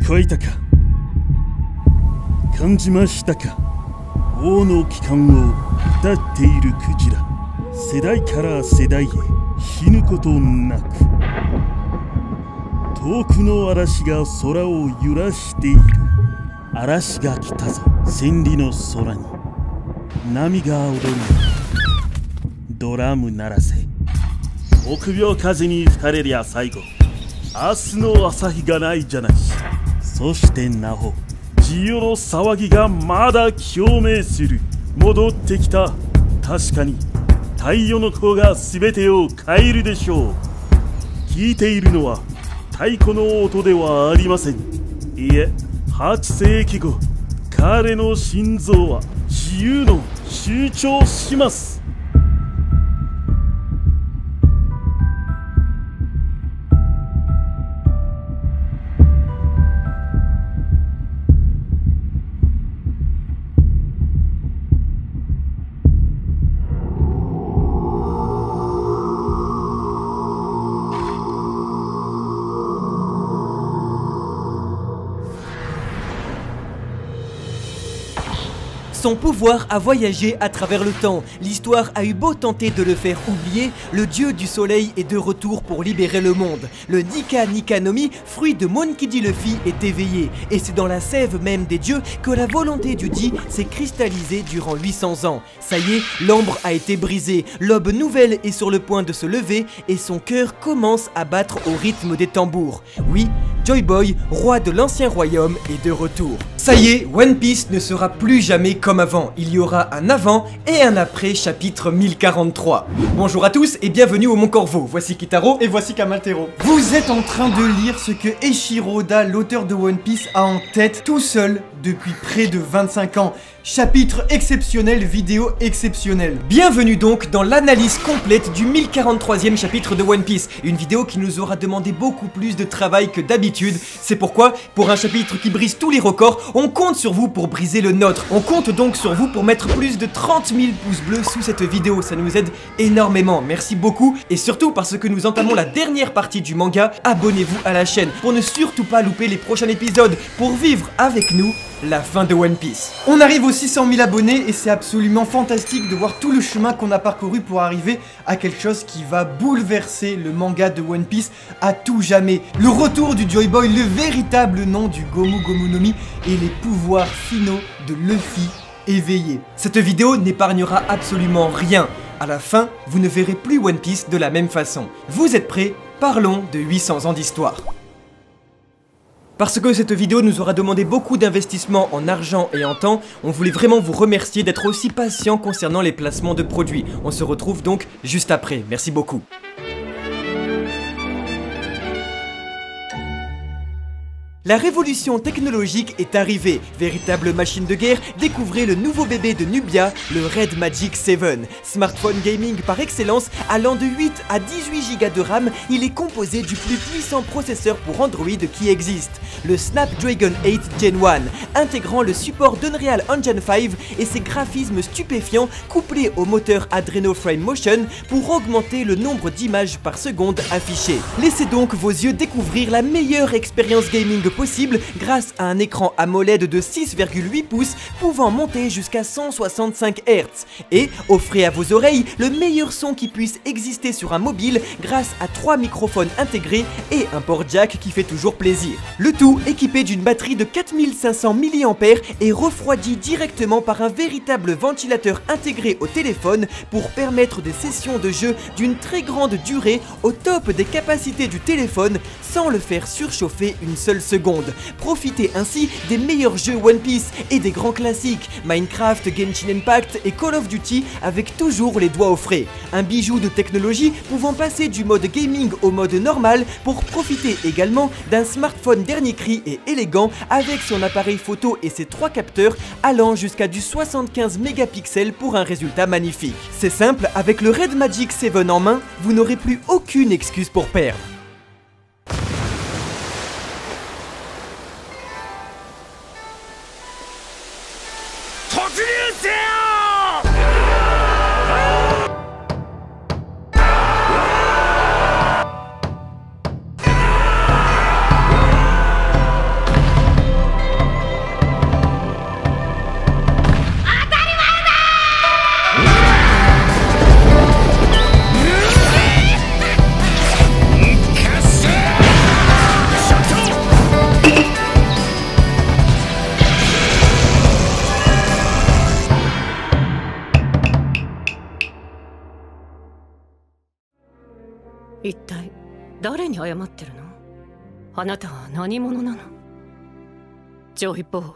聞こえたか感じましたか王の帰還を歌っているクジラ世代から世代へ死ぬことなく遠くの嵐が空を揺らしている嵐が来たぞ千里の空に波が踊るドラム鳴らせ臆病風に吹かれりゃ最後明日の朝日がないじゃないそしてなおジオの騒ぎがまだ共鳴する戻ってきた確かに太陽の光が全てを変えるでしょう聞いているのは太鼓の音ではありませんいえ8世紀後彼の心臓は自由の主張しますSon pouvoir a voyagé à travers le temps. L'histoire a eu beau tenter de le faire oublier, le dieu du soleil est de retour pour libérer le monde. Le Nika Nika no Mi, fruit de Monkey D. Luffy, est éveillé. Et c'est dans la sève même des dieux que la volonté du Di s'est cristallisée durant 800 ans. Ça y est, l'ambre a été brisée, l'aube nouvelle est sur le point de se lever et son cœur commence à battre au rythme des tambours. Oui, Joy Boy, roi de l'ancien royaume, est de retour. Ça y est, One Piece ne sera plus jamais comme avant. Il y aura un avant et un après chapitre 1043. Bonjour à tous et bienvenue au Mont Corvo. Voici Kitaro et voici Kamal Tero. Vous êtes en train de lire ce que Eiichiro Oda, l'auteur de One Piece, a en tête tout seul depuis près de 25 ans. Chapitre exceptionnel, vidéo exceptionnelle. Bienvenue donc dans l'analyse complète du 1043e chapitre de One Piece. Une vidéo qui nous aura demandé beaucoup plus de travail que d'habitude. C'est pourquoi, pour un chapitre qui brise tous les records, on compte sur vous pour briser le nôtre. On compte donc sur vous pour mettre plus de 30 000 pouces bleus sous cette vidéo. Ça nous aide énormément, merci beaucoup. Et surtout parce que nous entamons la dernière partie du manga, abonnez-vous à la chaîne pour ne surtout pas louper les prochains épisodes, pour vivre avec nous la fin de One Piece. On arrive aux 600 000 abonnés et c'est absolument fantastique de voir tout le chemin qu'on a parcouru pour arriver à quelque chose qui va bouleverser le manga de One Piece à tout jamais. Le retour du Joy Boy, le véritable nom du Gomu Gomu no Mi et les pouvoirs finaux de Luffy éveillé. Cette vidéo n'épargnera absolument rien. À la fin, vous ne verrez plus One Piece de la même façon. Vous êtes prêts? Parlons de 800 ans d'histoire. Parce que cette vidéo nous aura demandé beaucoup d'investissement en argent et en temps, on voulait vraiment vous remercier d'être aussi patient concernant les placements de produits. On se retrouve donc juste après. Merci beaucoup. La révolution technologique est arrivée. Véritable machine de guerre, découvrez le nouveau bébé de Nubia, le Red Magic 7. Smartphone gaming par excellence, allant de 8 à 18 Go de RAM, il est composé du plus puissant processeur pour Android qui existe, le Snapdragon 8 Gen 1, intégrant le support d'Unreal Engine 5 et ses graphismes stupéfiants couplés au moteur Adreno Frame Motion pour augmenter le nombre d'images par seconde affichées. Laissez donc vos yeux découvrir la meilleure expérience gaming possible grâce à un écran AMOLED de 6,8 pouces pouvant monter jusqu'à 165 Hz et offrez à vos oreilles le meilleur son qui puisse exister sur un mobile grâce à 3 microphones intégrés et un port jack qui fait toujours plaisir. Le tout équipé d'une batterie de 4500 mAh et refroidi directement par un véritable ventilateur intégré au téléphone pour permettre des sessions de jeu d'une très grande durée au top des capacités du téléphone sans le faire surchauffer une seule seconde. Profitez ainsi des meilleurs jeux One Piece et des grands classiques Minecraft, Genshin Impact et Call of Duty avec toujours les doigts au frais. Un bijou de technologie pouvant passer du mode gaming au mode normal pour profiter également d'un smartphone dernier cri et élégant avec son appareil photo et ses 3 capteurs allant jusqu'à du 75 mégapixels pour un résultat magnifique. C'est simple, avec le Red Magic 7 en main, vous n'aurez plus aucune excuse pour perdre. 一体誰に謝ってるの？あなたは何者なの？ジョイボーイ。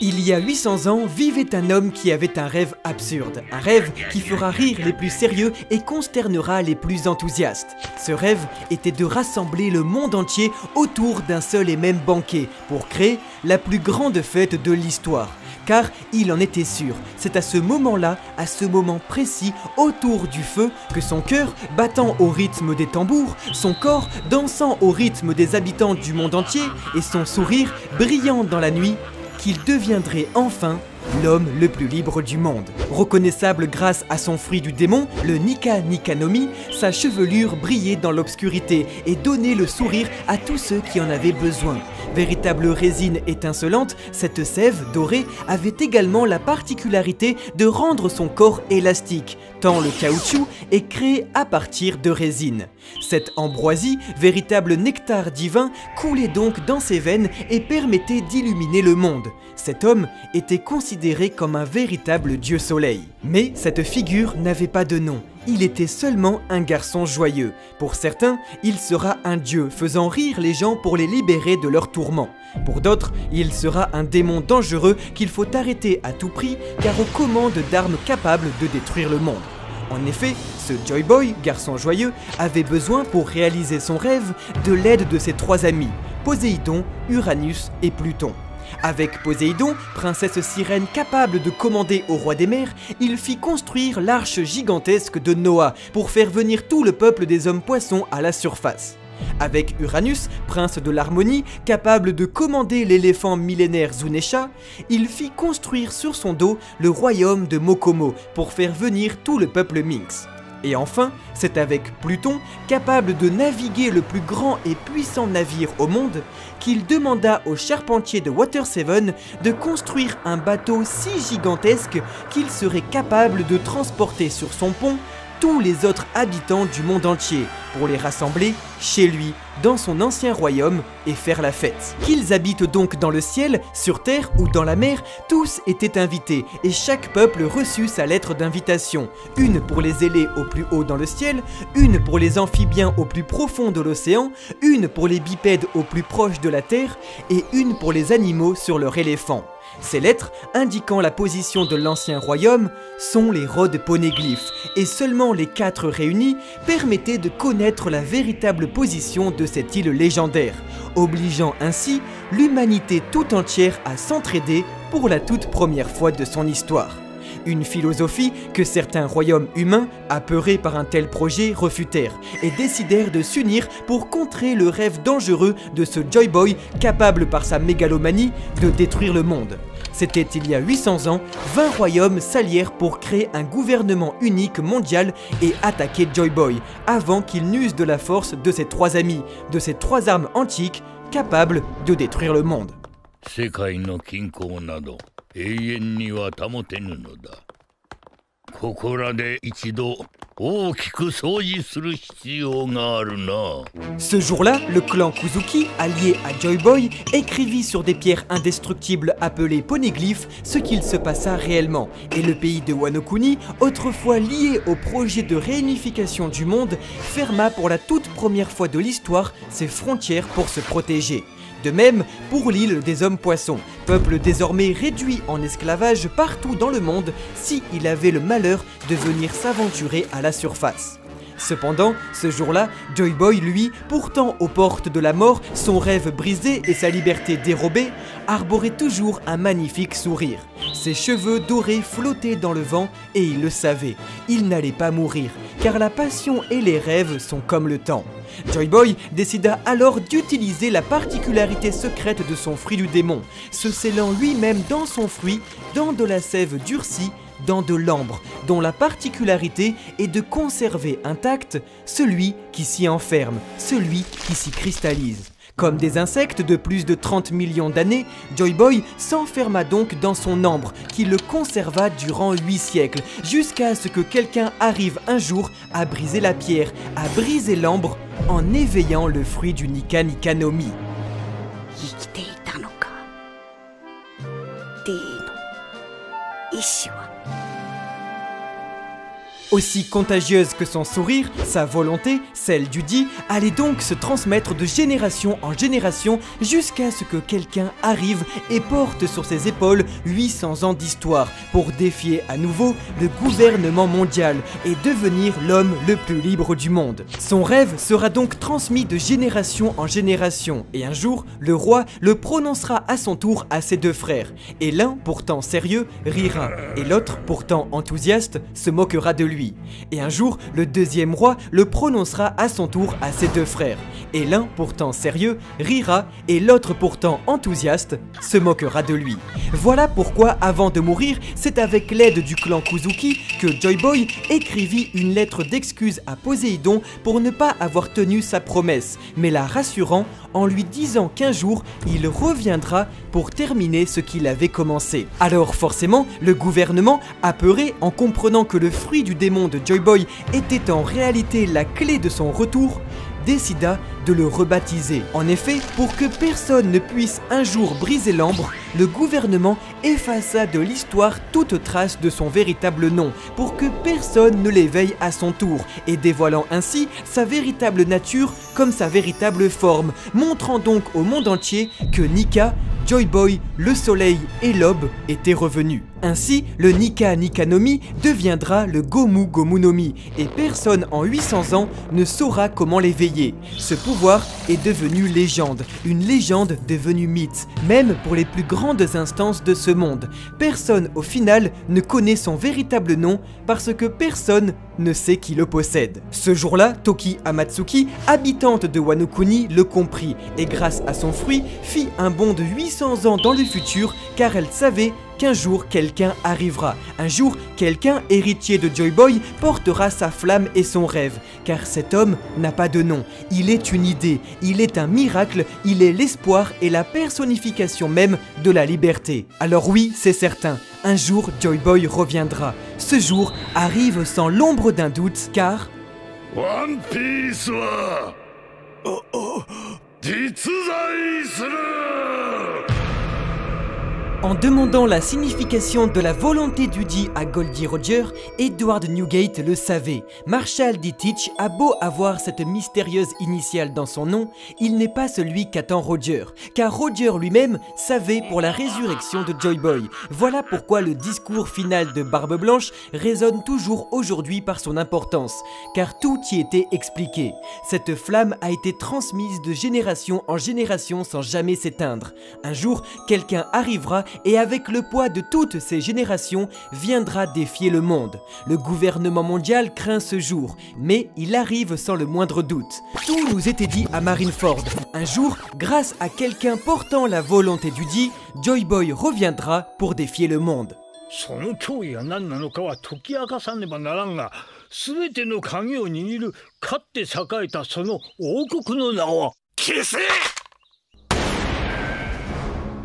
Il y a 800 ans, vivait un homme qui avait un rêve absurde, un rêve qui fera rire les plus sérieux et consternera les plus enthousiastes. Ce rêve était de rassembler le monde entier autour d'un seul et même banquet pour créer la plus grande fête de l'histoire. Car il en était sûr, c'est à ce moment-là, à ce moment précis, autour du feu, que son cœur, battant au rythme des tambours, son corps, dansant au rythme des habitants du monde entier, et son sourire, brillant dans la nuit, qu'il deviendrait enfin l'homme le plus libre du monde. Reconnaissable grâce à son fruit du démon, le Nika Nika no Mi, sa chevelure brillait dans l'obscurité et donnait le sourire à tous ceux qui en avaient besoin. Véritable résine étincelante, cette sève dorée avait également la particularité de rendre son corps élastique, tant le caoutchouc est créé à partir de résine. Cette ambroisie, véritable nectar divin, coulait donc dans ses veines et permettait d'illuminer le monde. Cet homme était considéré comme un véritable dieu soleil. Mais cette figure n'avait pas de nom. Il était seulement un garçon joyeux. Pour certains, il sera un dieu, faisant rire les gens pour les libérer de leurs tourments. Pour d'autres, il sera un démon dangereux qu'il faut arrêter à tout prix, car on commande d'armes capables de détruire le monde. En effet, ce Joy Boy, garçon joyeux, avait besoin pour réaliser son rêve de l'aide de ses trois amis, Poséidon, Uranus et Pluton. Avec Poséidon, princesse sirène capable de commander au roi des mers, il fit construire l'arche gigantesque de Noah pour faire venir tout le peuple des hommes-poissons à la surface. Avec Uranus, prince de l'harmonie, capable de commander l'éléphant millénaire Zunesha, il fit construire sur son dos le royaume de Mokomo pour faire venir tout le peuple Minx. Et enfin, c'est avec Pluton, capable de naviguer le plus grand et puissant navire au monde, qu'il demanda au charpentier de Water 7 de construire un bateau si gigantesque qu'il serait capable de transporter sur son pont tous les autres habitants du monde entier, pour les rassembler chez lui, dans son ancien royaume, et faire la fête. Qu'ils habitent donc dans le ciel, sur terre ou dans la mer, tous étaient invités, et chaque peuple reçut sa lettre d'invitation, une pour les ailés au plus haut dans le ciel, une pour les amphibiens au plus profond de l'océan, une pour les bipèdes au plus proche de la terre, et une pour les animaux sur leur éléphant. Ces lettres, indiquant la position de l'ancien royaume, sont les rods ponéglyphes, et seulement les quatre réunis permettaient de connaître la véritable position de cette île légendaire, obligeant ainsi l'humanité tout entière à s'entraider pour la toute première fois de son histoire. Une philosophie que certains royaumes humains, apeurés par un tel projet, refutèrent et décidèrent de s'unir pour contrer le rêve dangereux de ce Joy Boy capable par sa mégalomanie de détruire le monde. C'était il y a 800 ans, 20 royaumes s'allièrent pour créer un gouvernement unique mondial et attaquer Joy Boy, avant qu'il n'use de la force de ses trois amis, de ses trois armes antiques capables de détruire le monde. 永遠には保てぬのだ。ここらで一度 Ce jour-là, le clan Kozuki, allié à Joy Boy, écrivit sur des pierres indestructibles appelées ponéglyphes ce qu'il se passa réellement, et le pays de Wano Kuni, autrefois lié au projet de réunification du monde, ferma pour la toute première fois de l'histoire ses frontières pour se protéger. De même, pour l'île des hommes-poissons, peuple désormais réduit en esclavage partout dans le monde si il avait le malheur de venir s'aventurer à la surface. Cependant, ce jour-là, Joy Boy, lui, pourtant aux portes de la mort, son rêve brisé et sa liberté dérobée, arborait toujours un magnifique sourire. Ses cheveux dorés flottaient dans le vent et il le savait, il n'allait pas mourir, car la passion et les rêves sont comme le temps. Joy Boy décida alors d'utiliser la particularité secrète de son fruit du démon, se scellant lui-même dans son fruit, dans de la sève durcie, dans de l'ambre, dont la particularité est de conserver intact celui qui s'y enferme, celui qui s'y cristallise. Comme des insectes de plus de 30 millions d'années, Joy Boy s'enferma donc dans son ambre, qui le conserva durant 8 siècles, jusqu'à ce que quelqu'un arrive un jour à briser la pierre, à briser l'ambre, en éveillant le fruit du Nika Nika no Mi. Aussi contagieuse que son sourire, sa volonté, celle du dit, allait donc se transmettre de génération en génération jusqu'à ce que quelqu'un arrive et porte sur ses épaules 800 ans d'histoire pour défier à nouveau le gouvernement mondial et devenir l'homme le plus libre du monde. Son rêve sera donc transmis de génération en génération et un jour, le roi le prononcera à son tour à ses deux frères. Et l'un, pourtant sérieux, rira et l'autre, pourtant enthousiaste, se moquera de lui. Et un jour, le deuxième roi le prononcera à son tour à ses deux frères. Et l'un, pourtant sérieux, rira et l'autre, pourtant enthousiaste, se moquera de lui. Voilà pourquoi, avant de mourir, c'est avec l'aide du clan Kozuki que Joy Boy écrivit une lettre d'excuse à Poséidon pour ne pas avoir tenu sa promesse, mais la rassurant en lui disant qu'un jour, il reviendra pour terminer ce qu'il avait commencé. Alors forcément, le gouvernement, apeuré en comprenant que le fruit du démon de Joy Boy était en réalité la clé de son retour, décida de le rebaptiser. En effet, pour que personne ne puisse un jour briser l'ambre, le gouvernement effaça de l'histoire toute trace de son véritable nom, pour que personne ne l'éveille à son tour, et dévoilant ainsi sa véritable nature comme sa véritable forme, montrant donc au monde entier que Nika, Joy Boy, le soleil et l'aube étaient revenus. Ainsi, le Nika Nika no Mi deviendra le Gomu Gomu no Mi, et personne en 800 ans ne saura comment l'éveiller. Ce pouvoir est devenu légende, une légende devenue mythe, même pour les plus grandes instances de ce monde. Personne au final ne connaît son véritable nom parce que personne ne sait qui le possède. Ce jour-là, Toki Amatsuki, habitante de Wano Kuni, le comprit et grâce à son fruit, fit un bond de 800 ans dans le futur car elle savait qu'un jour quelqu'un arrivera, un jour quelqu'un héritier de Joy Boy portera sa flamme et son rêve, car cet homme n'a pas de nom, il est une idée, il est un miracle, il est l'espoir et la personnification même de la liberté. Alors oui, c'est certain, un jour Joy Boy reviendra, ce jour arrive sans l'ombre d'un doute car... One Piece wa... Oh oh... Jitsuzai suru. En demandant la signification de la volonté du dit à Gold D. Roger, Edward Newgate le savait. Marshall D. Teach a beau avoir cette mystérieuse initiale dans son nom, il n'est pas celui qu'attend Roger, car Roger lui-même savait pour la résurrection de Joy Boy. Voilà pourquoi le discours final de Barbe Blanche résonne toujours aujourd'hui par son importance, car tout y était expliqué. Cette flamme a été transmise de génération en génération sans jamais s'éteindre. Un jour, quelqu'un arrivera et avec le poids de toutes ces générations, viendra défier le monde. Le gouvernement mondial craint ce jour, mais il arrive sans le moindre doute. Tout nous était dit à Marineford. Un jour, grâce à quelqu'un portant la volonté du dit, Joy Boy reviendra pour défier le monde.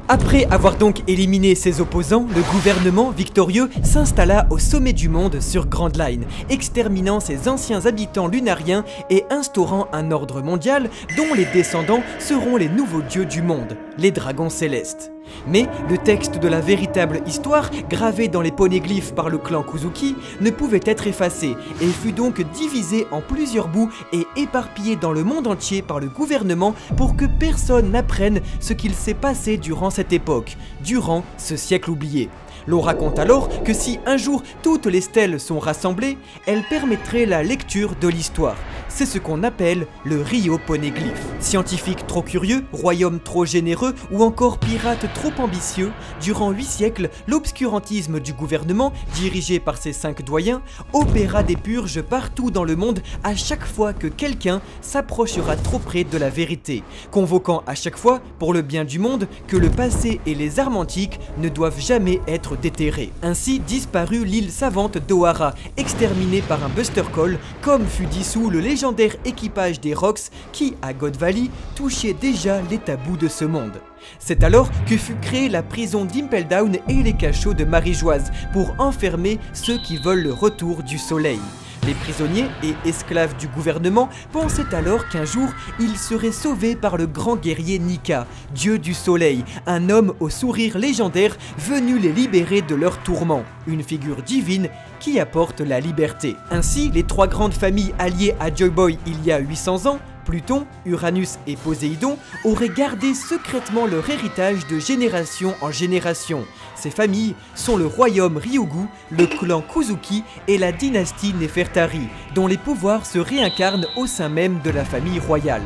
Après avoir donc éliminé ses opposants, le gouvernement victorieux s'installa au sommet du monde sur Grand Line, exterminant ses anciens habitants lunariens et instaurant un ordre mondial dont les descendants seront les nouveaux dieux du monde, les dragons célestes. Mais le texte de la véritable histoire, gravé dans les ponéglyphes par le clan Kozuki, ne pouvait être effacé et fut donc divisé en plusieurs bouts et éparpillé dans le monde entier par le gouvernement pour que personne n'apprenne ce qu'il s'est passé durant cette époque, durant ce siècle oublié. L'on raconte alors que si un jour toutes les stèles sont rassemblées, elles permettraient la lecture de l'histoire. C'est ce qu'on appelle le Rio Ponéglyphe. Scientifiques trop curieux, royaumes trop généreux ou encore pirates trop ambitieux, durant 8 siècles, l'obscurantisme du gouvernement, dirigé par ses 5 doyens, opéra des purges partout dans le monde à chaque fois que quelqu'un s'approchera trop près de la vérité, convoquant à chaque fois, pour le bien du monde, que le passé et les armes antiques ne doivent jamais être déterrés. Ainsi disparut l'île savante d'Ohara, exterminée par un Buster Call, comme fut dissous le légendaire équipage des Rocks qui, à God Valley, touchait déjà les tabous de ce monde. C'est alors que fut créée la prison d'Impel Down et les cachots de Marie-Joise pour enfermer ceux qui veulent le retour du soleil. Les prisonniers et esclaves du gouvernement pensaient alors qu'un jour, ils seraient sauvés par le grand guerrier Nika, dieu du soleil, un homme au sourire légendaire venu les libérer de leurs tourments, une figure divine qui apporte la liberté. Ainsi, les trois grandes familles alliées à Joy Boy il y a 800 ans, Pluton, Uranus et Poséidon auraient gardé secrètement leur héritage de génération en génération. Ces familles sont le royaume Ryugu, le clan Kozuki et la dynastie Nefertari, dont les pouvoirs se réincarnent au sein même de la famille royale.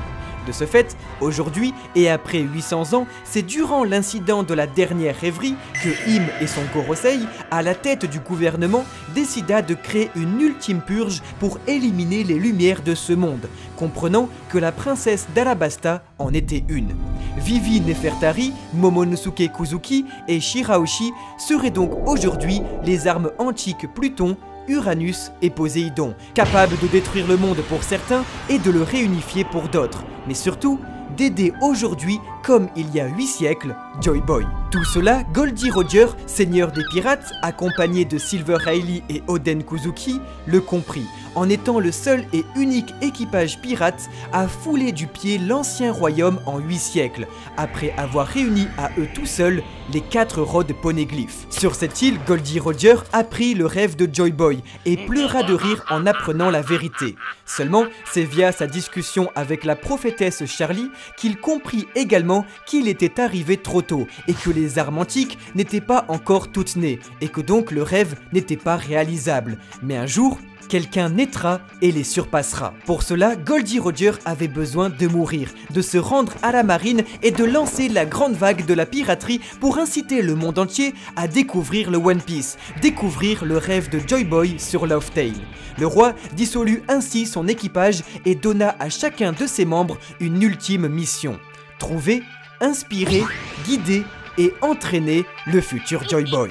De ce fait, aujourd'hui et après 800 ans, c'est durant l'incident de la dernière rêverie que Im et son Gorosei, à la tête du gouvernement, décida de créer une ultime purge pour éliminer les lumières de ce monde, comprenant que la princesse d'Alabasta en était une. Vivi Nefertari, Momonosuke Kozuki et Shirahoshi seraient donc aujourd'hui les armes antiques Pluton, Uranus et Poséidon, capables de détruire le monde pour certains et de le réunifier pour d'autres, mais surtout d'aider aujourd'hui, comme il y a 8 siècles, Joy Boy. Tout cela, Gold D. Roger, seigneur des pirates, accompagné de Silver Hailey et Oden Kozuki, le comprit, en étant le seul et unique équipage pirate à fouler du pied l'ancien royaume en 8 siècles, après avoir réuni à eux tout seuls les 4 rhodes ponéglyphes. Sur cette île, Gold D. Roger apprit le rêve de Joy Boy et pleura de rire en apprenant la vérité. Seulement, c'est via sa discussion avec la prophétesse Charlie qu'il comprit également qu'il était arrivé trop tôt et que les armes antiques n'étaient pas encore toutes nées et que donc le rêve n'était pas réalisable. Mais un jour, quelqu'un naîtra et les surpassera. Pour cela, Gold D. Roger avait besoin de mourir, de se rendre à la marine et de lancer la grande vague de la piraterie pour inciter le monde entier à découvrir le One Piece, découvrir le rêve de Joy Boy sur Love Tale. Le roi dissolut ainsi son équipage et donna à chacun de ses membres une ultime mission: trouver, inspirer, guider et entraîner le futur Joy Boy.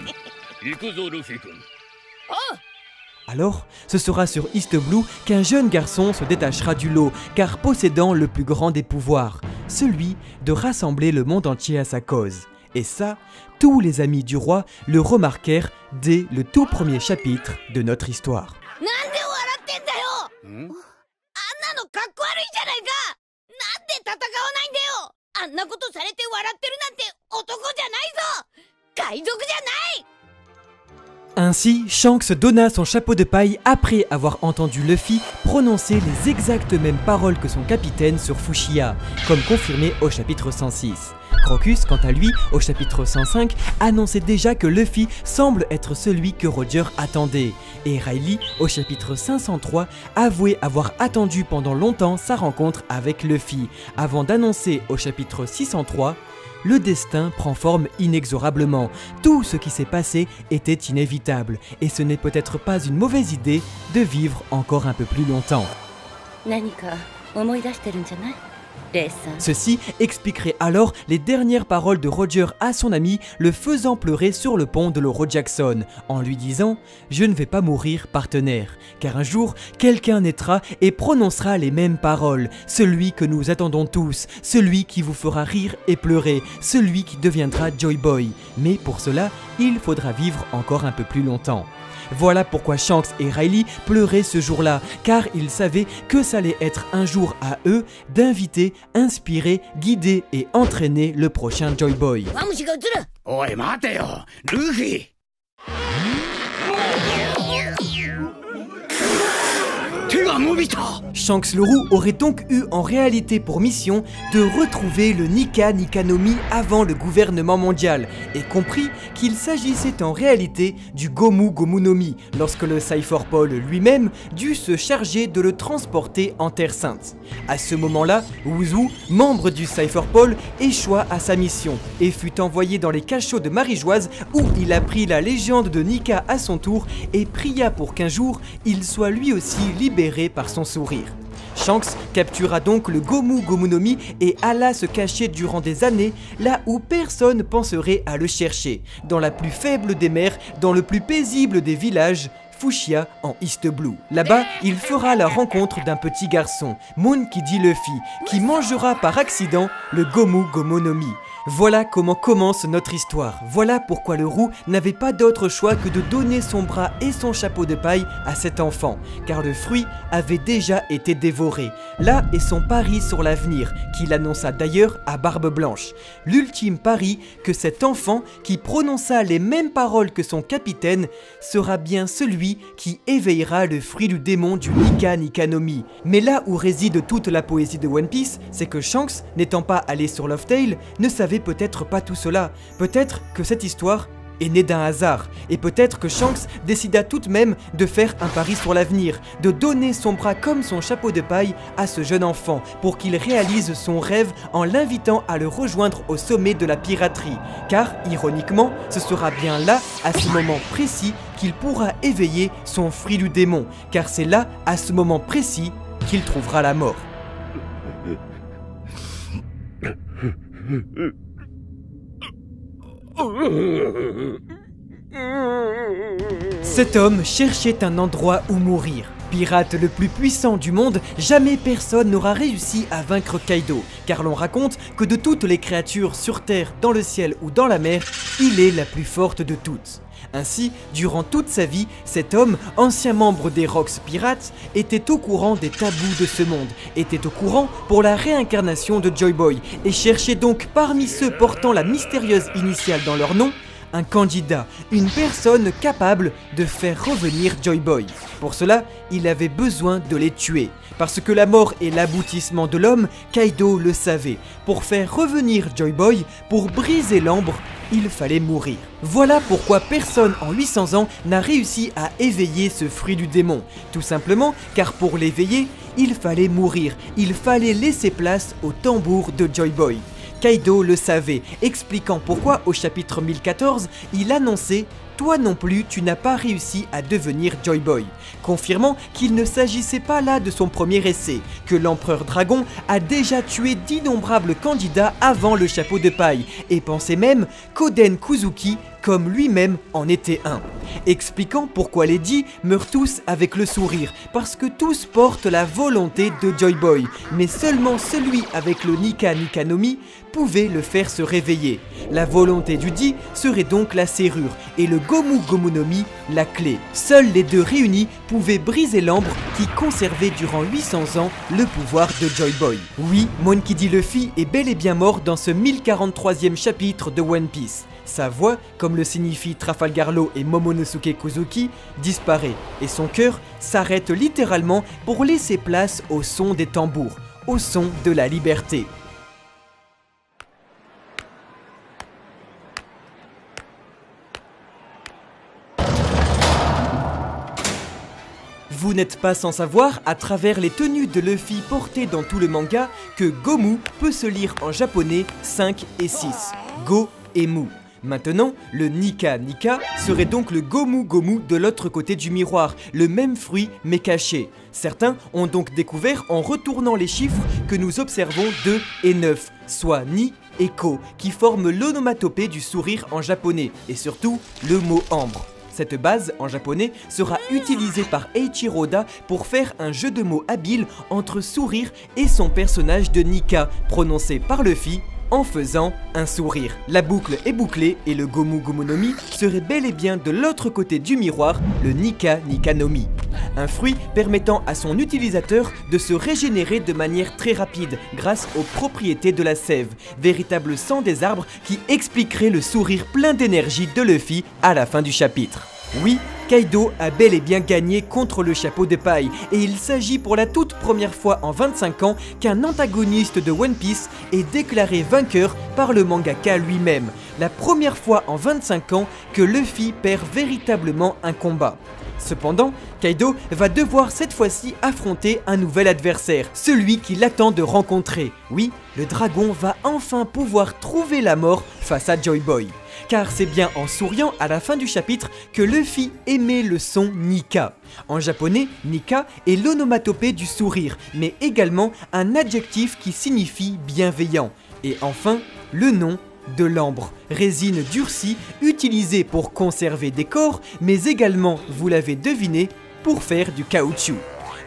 Alors, ce sera sur East Blue qu'un jeune garçon se détachera du lot, car possédant le plus grand des pouvoirs, celui de rassembler le monde entier à sa cause. Et ça, tous les amis du roi le remarquèrent dès le tout premier chapitre de notre histoire. Ainsi, Shanks donna son chapeau de paille après avoir entendu Luffy prononcer les exactes mêmes paroles que son capitaine sur Fushia, comme confirmé au chapitre 106. Crocus, quant à lui, au chapitre 105, annonçait déjà que Luffy semble être celui que Roger attendait, et Riley, au chapitre 503, avouait avoir attendu pendant longtemps sa rencontre avec Luffy, avant d'annoncer au chapitre 603 « Le destin prend forme inexorablement, tout ce qui s'est passé était inévitable, et ce n'est peut-être pas une mauvaise idée de vivre encore un peu plus longtemps. » Ceci expliquerait alors les dernières paroles de Roger à son ami, le faisant pleurer sur le pont de l'Euro Jackson, en lui disant « Je ne vais pas mourir, partenaire, car un jour, quelqu'un naîtra et prononcera les mêmes paroles, celui que nous attendons tous, celui qui vous fera rire et pleurer, celui qui deviendra Joy Boy, mais pour cela, il faudra vivre encore un peu plus longtemps. » Voilà pourquoi Shanks et Riley pleuraient ce jour-là, car ils savaient que ça allait être un jour à eux d'inviter, inspirer, guider et entraîner le prochain Joy Boy. Shanks le Roux aurait donc eu en réalité pour mission de retrouver le Nika Nika no Mi avant le gouvernement mondial, et compris qu'il s'agissait en réalité du Gomu Gomu no Mi, lorsque le Cipher Pol lui-même dut se charger de le transporter en Terre Sainte. À ce moment-là, Wuzu, membre du Cipher Pol, échoua à sa mission, et fut envoyé dans les cachots de Marie-Joise où il apprit la légende de Nika à son tour et pria pour qu'un jour, il soit lui aussi libéré par son sourire. Shanks captura donc le Gomu Gomu no Mi et alla se cacher durant des années là où personne penserait à le chercher, dans la plus faible des mers, dans le plus paisible des villages, Fushia en East Blue. Là-bas, il fera la rencontre d'un petit garçon, Monkey D. Luffy, qui mangera par accident le Gomu Gomu no Mi. Voilà comment commence notre histoire. Voilà pourquoi le roux n'avait pas d'autre choix que de donner son bras et son chapeau de paille à cet enfant, car le fruit avait déjà été dévoré. Là est son pari sur l'avenir, qu'il annonça d'ailleurs à Barbe Blanche. L'ultime pari que cet enfant, qui prononça les mêmes paroles que son capitaine, sera bien celui qui éveillera le fruit du démon du Nika Nika no Mi. Mais là où réside toute la poésie de One Piece, c'est que Shanks, n'étant pas allé sur Love Tale, ne savait peut-être pas tout cela. Peut-être que cette histoire est née d'un hasard, et peut-être que Shanks décida tout de même de faire un pari sur l'avenir, de donner son bras comme son chapeau de paille à ce jeune enfant, pour qu'il réalise son rêve en l'invitant à le rejoindre au sommet de la piraterie, car, ironiquement, ce sera bien là, à ce moment précis, qu'il pourra éveiller son fruit du démon, car c'est là, à ce moment précis, qu'il trouvera la mort. Cet homme cherchait un endroit où mourir. Pirate le plus puissant du monde, jamais personne n'aura réussi à vaincre Kaido, car l'on raconte que de toutes les créatures sur terre, dans le ciel ou dans la mer, il est la plus forte de toutes. Ainsi, durant toute sa vie, cet homme, ancien membre des Rocks Pirates, était au courant des tabous de ce monde, était au courant pour la réincarnation de Joy Boy, et cherchait donc parmi ceux portant la mystérieuse initiale dans leur nom, un candidat, une personne capable de faire revenir Joy Boy. Pour cela, il avait besoin de les tuer. Parce que la mort est l'aboutissement de l'homme, Kaido le savait. Pour faire revenir Joy Boy, pour briser l'ambre, il fallait mourir. Voilà pourquoi personne en 800 ans n'a réussi à éveiller ce fruit du démon. Tout simplement car pour l'éveiller, il fallait mourir. Il fallait laisser place au tambour de Joy Boy. Kaido le savait, expliquant pourquoi au chapitre 1014, il annonçait « Toi non plus, tu n'as pas réussi à devenir Joy Boy », confirmant qu'il ne s'agissait pas là de son premier essai, que l'empereur dragon a déjà tué d'innombrables candidats avant le chapeau de paille, et pensait même qu'Oden Kozuki, comme lui-même, en était un. Expliquant pourquoi les dits meurent tous avec le sourire, parce que tous portent la volonté de Joy Boy, mais seulement celui avec le Nika Nika no Mi pouvait le faire se réveiller. La volonté du dit serait donc la serrure, et le Gomu Gomu no Mi la clé. Seuls les deux réunis pouvaient briser l'ambre qui conservait durant 800 ans le pouvoir de Joy Boy. Oui, Monkey D. Luffy est bel et bien mort dans ce 1043e chapitre de One Piece. Sa voix, comme le signifient Trafalgar Law et Momonosuke Kozuki, disparaît, et son cœur s'arrête littéralement pour laisser place au son des tambours, au son de la liberté. Vous n'êtes pas sans savoir, à travers les tenues de Luffy portées dans tout le manga, que Gomu peut se lire en japonais 5 et 6, Go et Mu. Maintenant, le Nika Nika serait donc le Gomu Gomu de l'autre côté du miroir, le même fruit mais caché. Certains ont donc découvert en retournant les chiffres que nous observons 2 et 9, soit Ni et Ko, qui forment l'onomatopée du sourire en japonais, et surtout le mot ambre. Cette base, en japonais, sera utilisée par Eiichiro Oda pour faire un jeu de mots habile entre sourire et son personnage de Nika, prononcé par Luffy, en faisant un sourire. La boucle est bouclée et le Gomu Gomu no Mi serait bel et bien de l'autre côté du miroir, le Nika Nika no Mi. Un fruit permettant à son utilisateur de se régénérer de manière très rapide grâce aux propriétés de la sève, véritable sang des arbres qui expliquerait le sourire plein d'énergie de Luffy à la fin du chapitre. Oui, Kaido a bel et bien gagné contre le chapeau de paille, et il s'agit pour la toute première fois en 25 ans qu'un antagoniste de One Piece est déclaré vainqueur par le mangaka lui-même. La première fois en 25 ans que Luffy perd véritablement un combat. Cependant, Kaido va devoir cette fois-ci affronter un nouvel adversaire, celui qu'il attend de rencontrer. Oui, le dragon va enfin pouvoir trouver la mort face à Joy Boy. Car c'est bien en souriant à la fin du chapitre que Luffy émet le son Nika. En japonais, Nika est l'onomatopée du sourire, mais également un adjectif qui signifie bienveillant. Et enfin, le nom de l'ambre, résine durcie utilisée pour conserver des corps, mais également, vous l'avez deviné, pour faire du caoutchouc.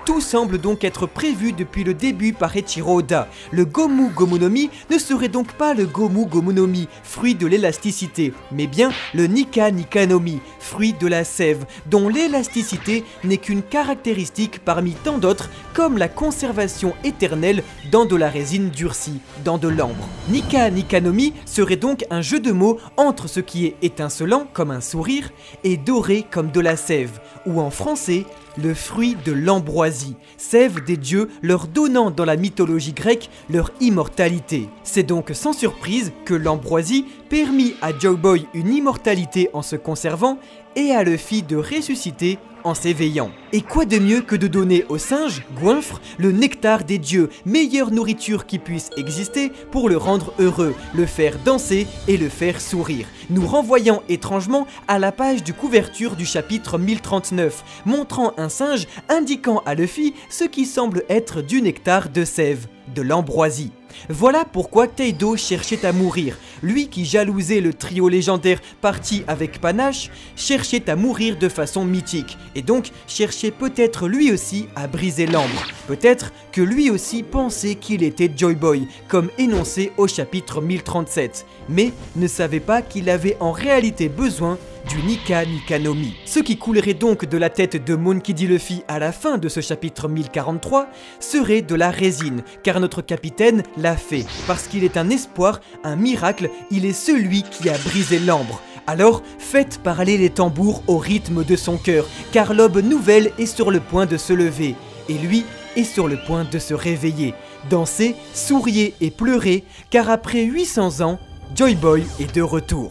Tout semble donc être prévu depuis le début par Eiichiro Oda. Le Gomu Gomu no Mi ne serait donc pas le Gomu Gomu no Mi, fruit de l'élasticité, mais bien le Nika Nika no Mi, fruit de la sève, dont l'élasticité n'est qu'une caractéristique parmi tant d'autres, comme la conservation éternelle dans de la résine durcie, dans de l'ambre. Nika Nika no Mi serait donc un jeu de mots entre ce qui est étincelant comme un sourire et doré comme de la sève, ou en français, le fruit de l'ambroisie, sève des dieux leur donnant dans la mythologie grecque leur immortalité. C'est donc sans surprise que l'ambroisie permit à Joy Boy une immortalité en se conservant et à Luffy de ressusciter en s'éveillant. Et quoi de mieux que de donner aux singes, goinfre, le nectar des dieux, meilleure nourriture qui puisse exister pour le rendre heureux, le faire danser et le faire sourire, nous renvoyant étrangement à la page du couverture du chapitre 1039, montrant un singe indiquant à Luffy ce qui semble être du nectar de sève, de l'ambroisie. Voilà pourquoi Kaido cherchait à mourir, lui qui jalousait le trio légendaire parti avec panache, cherchait à mourir de façon mythique, et donc cherchait peut-être lui aussi à briser l'ambre, peut-être que lui aussi pensait qu'il était Joy Boy, comme énoncé au chapitre 1037, mais ne savait pas qu'il avait en réalité besoin du Nika Nika no Mi. Ce qui coulerait donc de la tête de Monkey D. Luffy à la fin de ce chapitre 1043 serait de la résine, car notre capitaine l'a fait, parce qu'il est un espoir, un miracle, il est celui qui a brisé l'ambre. Alors, faites parler les tambours au rythme de son cœur, car l'aube nouvelle est sur le point de se lever, et lui est sur le point de se réveiller. Dansez, souriez et pleurez, car après 800 ans, Joy Boy est de retour.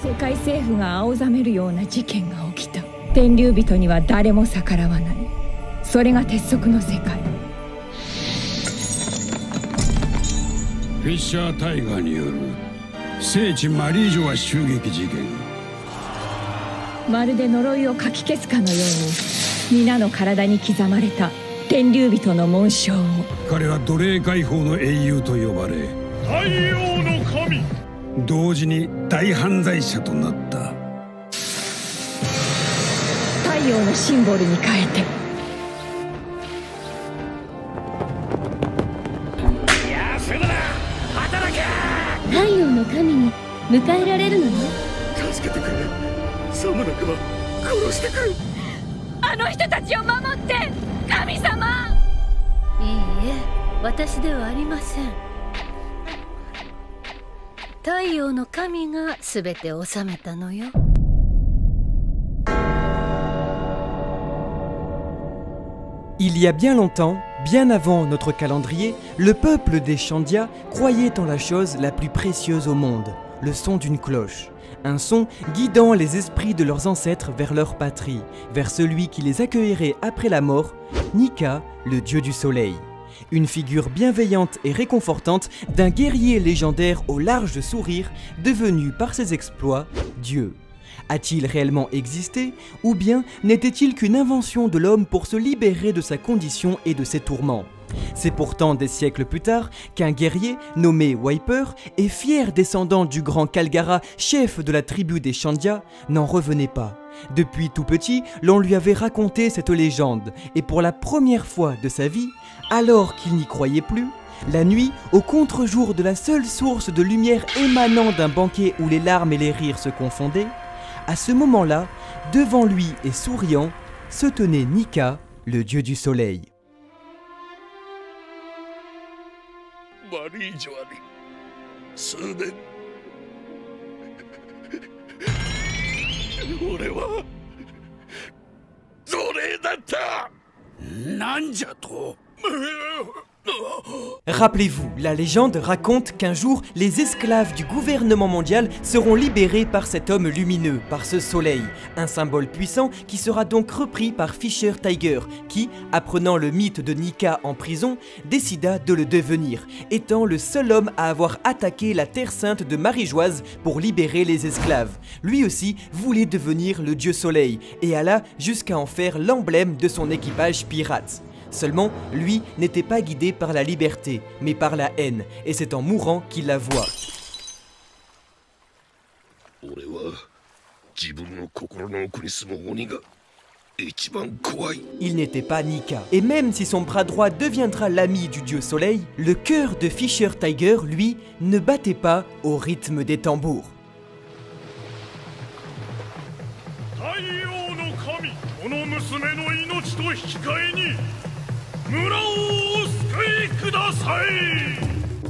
世界政府が青ざめるような事件が起きた。天竜人には誰も逆らわない。それが鉄則の世界。フィッシャータイガーによる聖地マリージョア襲撃事件。まるで呪いをかき消すかのように皆の体に刻まれた天竜人の紋章を。彼は奴隷解放の英雄と呼ばれ。太陽の神。 同時に大犯罪者となった太陽のシンボルに変えて太陽の神に迎えられるのね助けてくれサムラクは殺してくれあの人たちを守って神様いいえ私ではありません 太陽の神が全て治めたのよ。Il y a bien longtemps, bien avant notre calendrier, le peuple des Shandia croyait en la chose la plus précieuse au monde, le son d'une cloche. Un son guidant les esprits de leurs ancêtres vers leur patrie, vers celui qui les accueillerait après la mort, Nika, le dieu du soleil. Une figure bienveillante et réconfortante d'un guerrier légendaire au large sourire, devenu par ses exploits Dieu. A-t-il réellement existé, ou bien n'était-il qu'une invention de l'homme pour se libérer de sa condition et de ses tourments? C'est pourtant des siècles plus tard qu'un guerrier nommé Wiper et fier descendant du grand Kalgara, chef de la tribu des Shandia, n'en revenait pas. Depuis tout petit, l'on lui avait raconté cette légende, et pour la première fois de sa vie, alors qu'il n'y croyait plus, la nuit, au contre-jour de la seule source de lumière émanant d'un banquet où les larmes et les rires se confondaient, à ce moment-là, devant lui et souriant, se tenait Nika, le dieu du soleil. Rappelez-vous, la légende raconte qu'un jour, les esclaves du gouvernement mondial seront libérés par cet homme lumineux, par ce soleil. Un symbole puissant qui sera donc repris par Fisher Tiger, qui, apprenant le mythe de Nika en prison, décida de le devenir, étant le seul homme à avoir attaqué la terre sainte de Marie-Joise pour libérer les esclaves. Lui aussi voulait devenir le dieu soleil, et alla jusqu'à en faire l'emblème de son équipage pirate. Seulement, lui n'était pas guidé par la liberté, mais par la haine, et c'est en mourant qu'il la voit. Il n'était pas Nika. Et même si son bras droit deviendra l'ami du dieu soleil, le cœur de Fisher Tiger, lui, ne battait pas au rythme des tambours.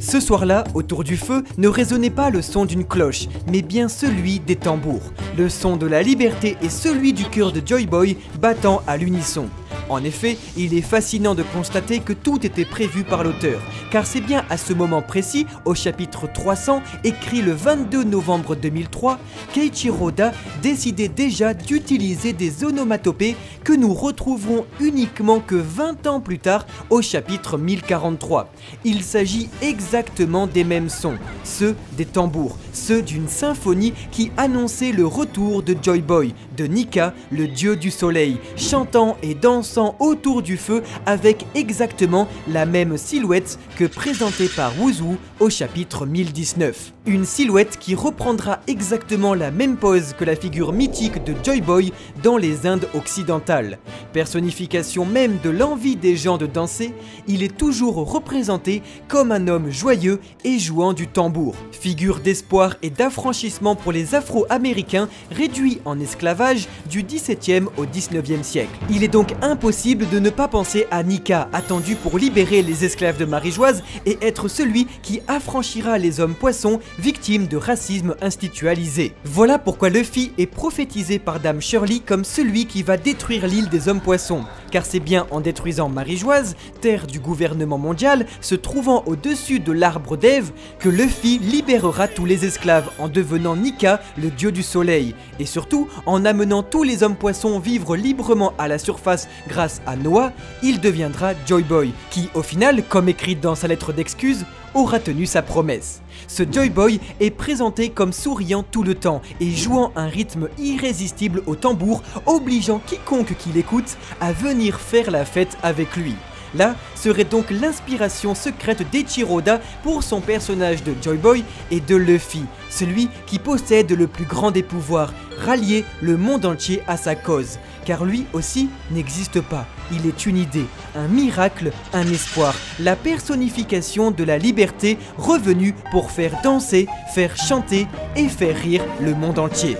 Ce soir-là, autour du feu, ne résonnait pas le son d'une cloche, mais bien celui des tambours. Le son de la liberté et celui du cœur de Joy Boy battant à l'unisson. En effet, il est fascinant de constater que tout était prévu par l'auteur, car c'est bien à ce moment précis, au chapitre 300, écrit le 22 novembre 2003, qu'Eiichiro Oda décidait déjà d'utiliser des onomatopées que nous retrouverons uniquement que 20 ans plus tard, au chapitre 1043. Il s'agit exactement des mêmes sons, ceux des tambours, ceux d'une symphonie qui annonçait le retour de Joy Boy, de Nika, le dieu du soleil, chantant et dansant autour du feu avec exactement la même silhouette que présentée par Wuzu au chapitre 1019. Une silhouette qui reprendra exactement la même pose que la figure mythique de Joy Boy dans les Indes occidentales. Personnification même de l'envie des gens de danser, il est toujours représenté comme un homme joyeux et jouant du tambour. Figure d'espoir et d'affranchissement pour les Afro-Américains réduits en esclavage du 17e au 19e siècle. Il est donc impossible de ne pas penser à Nika, attendu pour libérer les esclaves de Marie-Joise et être celui qui affranchira les hommes poissons victimes de racisme institutionnalisé. Voilà pourquoi Luffy est prophétisé par Dame Shirley comme celui qui va détruire l'île des hommes poissons, car c'est bien en détruisant Marie-Joise, terre du gouvernement mondial, se trouvant au-dessus de l'arbre d'Ève, que Luffy libérera tous les esclaves en devenant Nika, le dieu du soleil, et surtout en amenant tous les hommes poissons vivre librement à la surface grâce à Noah, il deviendra Joy Boy, qui au final, comme écrit dans sa lettre d'excuse, aura tenu sa promesse. Ce Joy Boy est présenté comme souriant tout le temps et jouant un rythme irrésistible au tambour, obligeant quiconque qui l'écoute à venir faire la fête avec lui. Là serait donc l'inspiration secrète d'Eiichiro Oda pour son personnage de Joy Boy et de Luffy, celui qui possède le plus grand des pouvoirs, rallier le monde entier à sa cause, car lui aussi n'existe pas. Il est une idée, un miracle, un espoir, la personnification de la liberté revenue pour faire danser, faire chanter et faire rire le monde entier.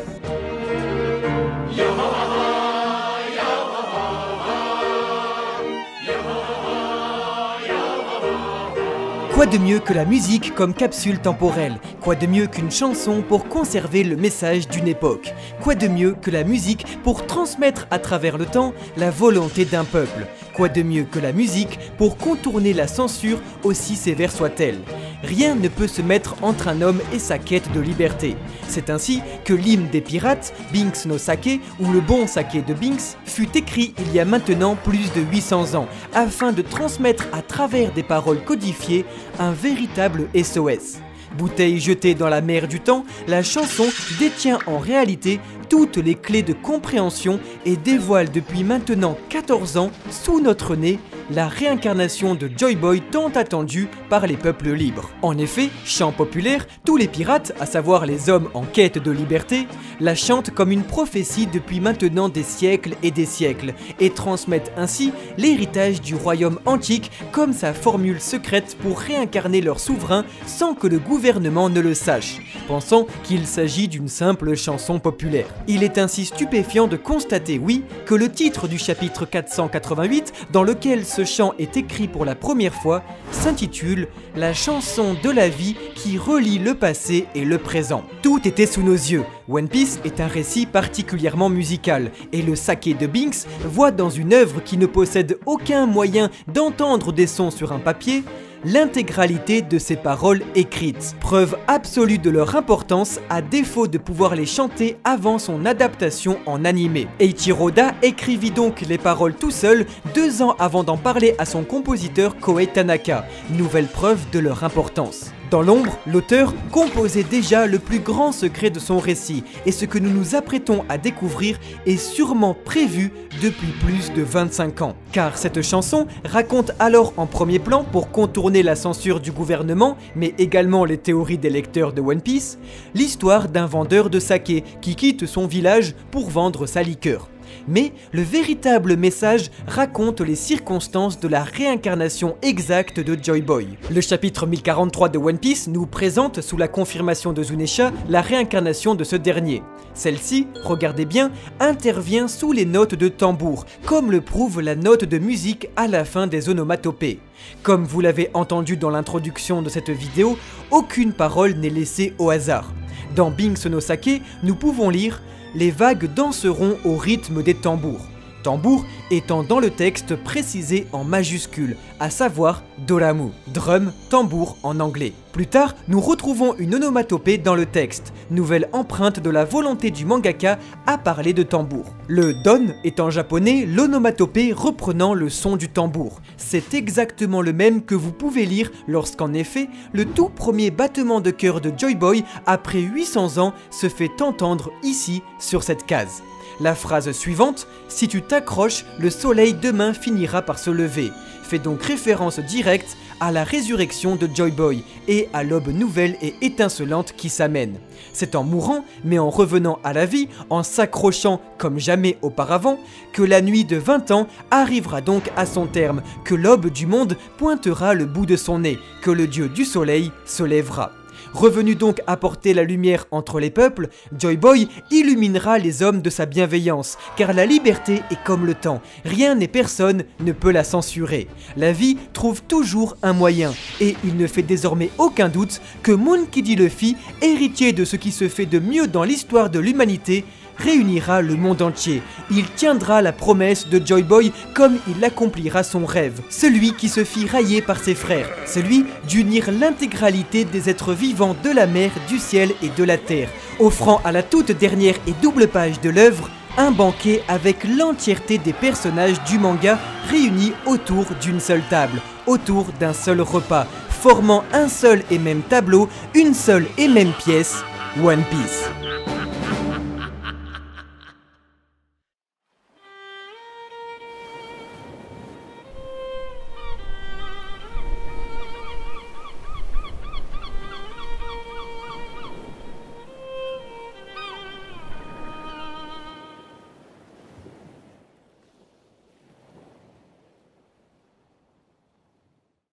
Quoi de mieux que la musique comme capsule temporelle? Quoi de mieux qu'une chanson pour conserver le message d'une époque? Quoi de mieux que la musique pour transmettre à travers le temps la volonté d'un peuple? Quoi de mieux que la musique pour contourner la censure aussi sévère soit-elle? Rien ne peut se mettre entre un homme et sa quête de liberté. C'est ainsi que l'hymne des pirates, Binks no Sake, ou le bon saké de Binks, fut écrit il y a maintenant plus de 800 ans, afin de transmettre à travers des paroles codifiées un véritable SOS. Bouteille jetée dans la mer du temps, la chanson détient en réalité toutes les clés de compréhension et dévoile depuis maintenant 14 ans, sous notre nez, la réincarnation de Joy Boy tant attendue par les peuples libres. En effet, chant populaire, tous les pirates, à savoir les hommes en quête de liberté, la chantent comme une prophétie depuis maintenant des siècles et des siècles, et transmettent ainsi l'héritage du royaume antique comme sa formule secrète pour réincarner leur souverain sans que le gouvernement ne le sache, pensant qu'il s'agit d'une simple chanson populaire. Il est ainsi stupéfiant de constater, oui, que le titre du chapitre 488, dans lequel ce chant est écrit pour la première fois, s'intitule « La chanson de la vie qui relie le passé et le présent ». Tout était sous nos yeux. One Piece est un récit particulièrement musical, et le saké de Binks voit dans une œuvre qui ne possède aucun moyen d'entendre des sons sur un papier, l'intégralité de ces paroles écrites, preuve absolue de leur importance à défaut de pouvoir les chanter avant son adaptation en animé. Eiichiro Oda écrivit donc les paroles tout seul 2 ans avant d'en parler à son compositeur Kohei Tanaka, nouvelle preuve de leur importance. Dans l'ombre, l'auteur composait déjà le plus grand secret de son récit, et ce que nous nous apprêtons à découvrir est sûrement prévu depuis plus de 25 ans. Car cette chanson raconte alors en premier plan, pour contourner la censure du gouvernement, mais également les théories des lecteurs de One Piece, l'histoire d'un vendeur de saké qui quitte son village pour vendre sa liqueur. mais le véritable message raconte les circonstances de la réincarnation exacte de Joy Boy. Le chapitre 1043 de One Piece nous présente, sous la confirmation de Zunesha, la réincarnation de ce dernier. Celle-ci, regardez bien, intervient sous les notes de tambour, comme le prouve la note de musique à la fin des onomatopées. Comme vous l'avez entendu dans l'introduction de cette vidéo, aucune parole n'est laissée au hasard. Dans Binks no Sake, nous pouvons lire « Les vagues danseront au rythme des tambours », tambour étant dans le texte précisé en majuscule, à savoir doramu, drum, tambour en anglais. Plus tard, nous retrouvons une onomatopée dans le texte, nouvelle empreinte de la volonté du mangaka à parler de tambour. Le don est en japonais l'onomatopée reprenant le son du tambour. C'est exactement le même que vous pouvez lire lorsqu'en effet, le tout premier battement de cœur de Joy Boy après 800 ans se fait entendre ici sur cette case. La phrase suivante, « Si tu t'accroches, le soleil demain finira par se lever », fait donc référence directe à la résurrection de Joy Boy et à l'aube nouvelle et étincelante qui s'amène. C'est en mourant, mais en revenant à la vie, en s'accrochant comme jamais auparavant, que la nuit de 20 ans arrivera donc à son terme, que l'aube du monde pointera le bout de son nez, que le dieu du soleil se lèvera. Revenu donc apporter la lumière entre les peuples, Joy Boy illuminera les hommes de sa bienveillance, car la liberté est comme le temps, rien et personne ne peut la censurer. La vie trouve toujours un moyen, et il ne fait désormais aucun doute que Monkey D. Luffy, héritier de ce qui se fait de mieux dans l'histoire de l'humanité, réunira le monde entier. Il tiendra la promesse de Joy Boy comme il accomplira son rêve. Celui qui se fit railler par ses frères. Celui d'unir l'intégralité des êtres vivants de la mer, du ciel et de la terre. Offrant à la toute dernière et double page de l'œuvre, un banquet avec l'entièreté des personnages du manga réunis autour d'une seule table, autour d'un seul repas, formant un seul et même tableau, une seule et même pièce, One Piece.